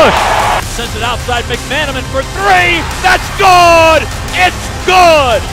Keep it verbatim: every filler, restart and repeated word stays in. push. Sends it outside, McManaman for three. That's good. It's good.